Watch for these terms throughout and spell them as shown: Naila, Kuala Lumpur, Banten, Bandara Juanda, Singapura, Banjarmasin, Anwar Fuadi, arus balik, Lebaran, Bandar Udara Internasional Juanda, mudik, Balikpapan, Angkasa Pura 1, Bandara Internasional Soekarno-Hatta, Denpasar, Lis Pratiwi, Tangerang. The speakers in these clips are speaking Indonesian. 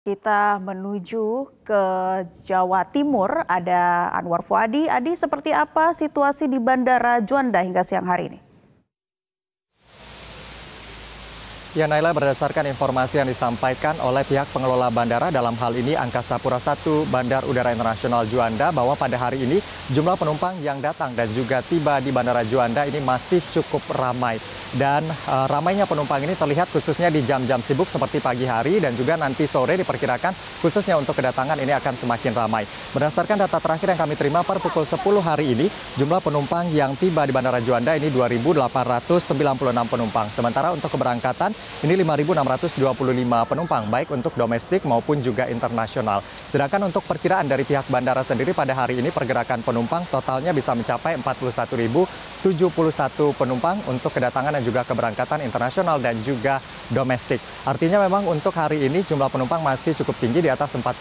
Kita menuju ke Jawa Timur, ada Anwar Fuadi. Adi, seperti apa situasi di Bandara Juanda hingga siang hari ini? Ya Naila, berdasarkan informasi yang disampaikan oleh pihak pengelola bandara, dalam hal ini Angkasa Pura 1 Bandar Udara Internasional Juanda, bahwa pada hari ini jumlah penumpang yang datang dan juga tiba di Bandara Juanda ini masih cukup ramai. Dan ramainya penumpang ini terlihat khususnya di jam-jam sibuk seperti pagi hari dan juga nanti sore diperkirakan khususnya untuk kedatangan ini akan semakin ramai. Berdasarkan data terakhir yang kami terima per pukul 10 hari ini, jumlah penumpang yang tiba di Bandara Juanda ini 2.896 penumpang. Sementara untuk keberangkatan ini 5.625 penumpang, baik untuk domestik maupun juga internasional. Sedangkan untuk perkiraan dari pihak bandara sendiri pada hari ini pergerakan penumpang totalnya bisa mencapai 41.071 penumpang untuk kedatangan dan juga keberangkatan internasional dan juga domestik. Artinya memang untuk hari ini jumlah penumpang masih cukup tinggi di atas 40.000.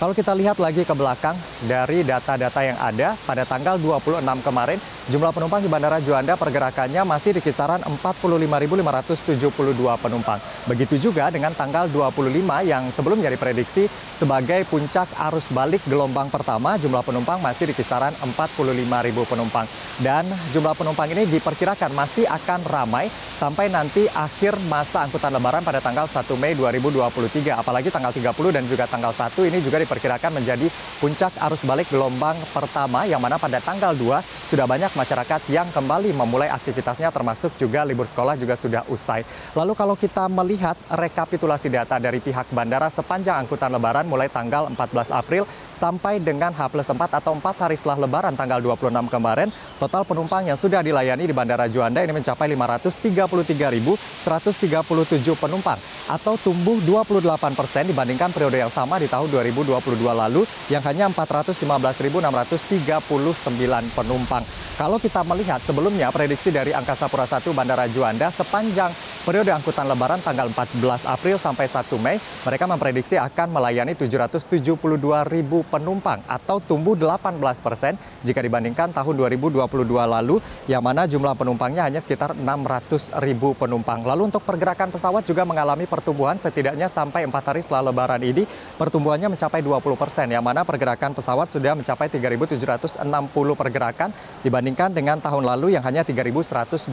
Kalau kita lihat lagi ke belakang dari data-data yang ada pada tanggal 26 kemarin, jumlah penumpang di Bandara Juanda pergerakannya masih di kisaran 45.572 penumpang. Begitu juga dengan tanggal 25 yang sebelumnya diprediksi sebagai puncak arus balik gelombang pertama, jumlah penumpang masih di kisaran 45.000 penumpang. Dan jumlah penumpang ini diperkirakan masih akan ramai sampai nanti akhir masa angkutan lebaran pada tanggal 1 Mei 2023. Apalagi tanggal 30 dan juga tanggal 1 ini juga diperkirakan menjadi puncak arus balik gelombang pertama, yang mana pada tanggal 2 sudah banyak masyarakat yang kembali memulai aktivitasnya, termasuk juga libur sekolah juga sudah usai. Lalu kalau kita melihat rekapitulasi data dari pihak bandara sepanjang angkutan lebaran mulai tanggal 14 April sampai dengan H+4 atau 4 hari setelah lebaran tanggal 26 kemarin, total penumpang yang sudah dilayani di Bandara Juanda ini mencapai 533.137 penumpang atau tumbuh 28% dibandingkan periode yang sama di tahun 2022 lalu yang hanya 415.639 penumpang. Kalau kita melihat sebelumnya prediksi dari Angkasa Pura 1 Bandara Juanda sepanjang periode angkutan lebaran tanggal 14 April sampai 1 Mei, mereka memprediksi akan melayani 772.000 penumpang atau tumbuh 18% jika dibandingkan tahun 2022 lalu yang mana jumlah penumpangnya hanya sekitar 600.000 penumpang. Lalu untuk pergerakan pesawat juga mengalami pertumbuhan setidaknya sampai 4 hari setelah lebaran ini pertumbuhannya mencapai 20%, yang mana pergerakan pesawat sudah mencapai 3.760 pergerakan dibandingkan dengan tahun lalu yang hanya 3.122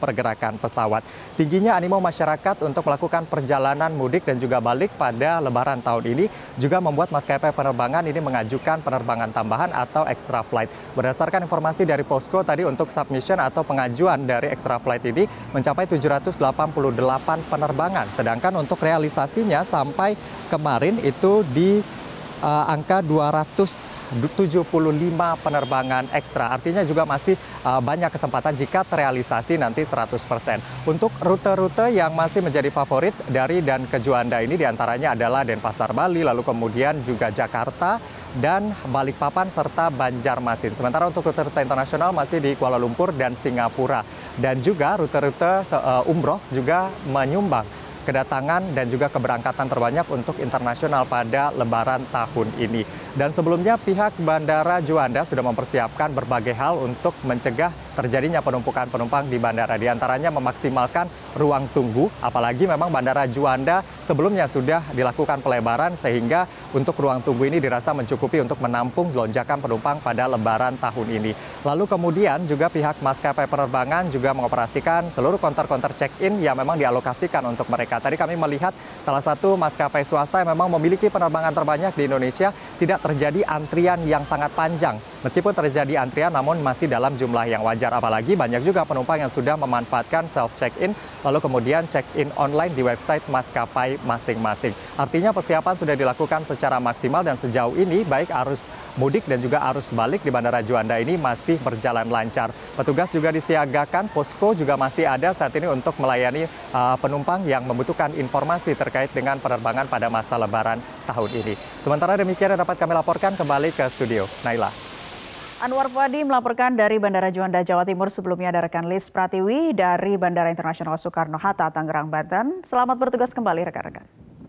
pergerakan pesawat. Tingginya animo masyarakat untuk melakukan perjalanan mudik dan juga balik pada lebaran tahun ini juga membuat maskapai penerbangan ini mengajukan penerbangan tambahan atau extra flight. Berdasarkan informasi dari Posko tadi, untuk submission atau pengajuan dari extra flight ini mencapai 788 penerbangan. Sedangkan untuk realisasinya sampai kemarin itu di angka 275 penerbangan ekstra. Artinya juga masih banyak kesempatan jika terrealisasi nanti 100%. Untuk rute-rute yang masih menjadi favorit dari dan ke Juanda ini diantaranya adalah Denpasar Bali, lalu kemudian juga Jakarta dan Balikpapan serta Banjarmasin. Sementara untuk rute-rute internasional masih di Kuala Lumpur dan Singapura. Dan juga rute-rute umroh juga menyumbang kedatangan dan juga keberangkatan terbanyak untuk internasional pada lebaran tahun ini. Dan sebelumnya pihak Bandara Juanda sudah mempersiapkan berbagai hal untuk mencegah terjadinya penumpukan penumpang di bandara. Di antaranya memaksimalkan ruang tunggu, apalagi memang Bandara Juanda sebelumnya sudah dilakukan pelebaran sehingga untuk ruang tunggu ini dirasa mencukupi untuk menampung lonjakan penumpang pada lebaran tahun ini. Lalu kemudian juga pihak maskapai penerbangan juga mengoperasikan seluruh konter-konter check-in yang memang dialokasikan untuk mereka. Tadi kami melihat salah satu maskapai swasta yang memang memiliki penerbangan terbanyak di Indonesia tidak terjadi antrian yang sangat panjang. Meskipun terjadi antrian namun masih dalam jumlah yang wajar. Apalagi banyak juga penumpang yang sudah memanfaatkan self-check-in lalu kemudian check-in online di website maskapai masing-masing. Artinya persiapan sudah dilakukan secara maksimal dan sejauh ini baik arus mudik dan juga arus balik di Bandara Juanda ini masih berjalan lancar. Petugas juga disiagakan, posko juga masih ada saat ini untuk melayani penumpang yang membutuhkan informasi terkait dengan penerbangan pada masa lebaran tahun ini. Sementara demikian yang dapat kami laporkan, kembali ke studio. Naila. Anwar Fuadi melaporkan dari Bandara Juanda, Jawa Timur. Sebelumnya ada rekan Lis Pratiwi dari Bandara Internasional Soekarno-Hatta, Tangerang, Banten. Selamat bertugas kembali rekan-rekan.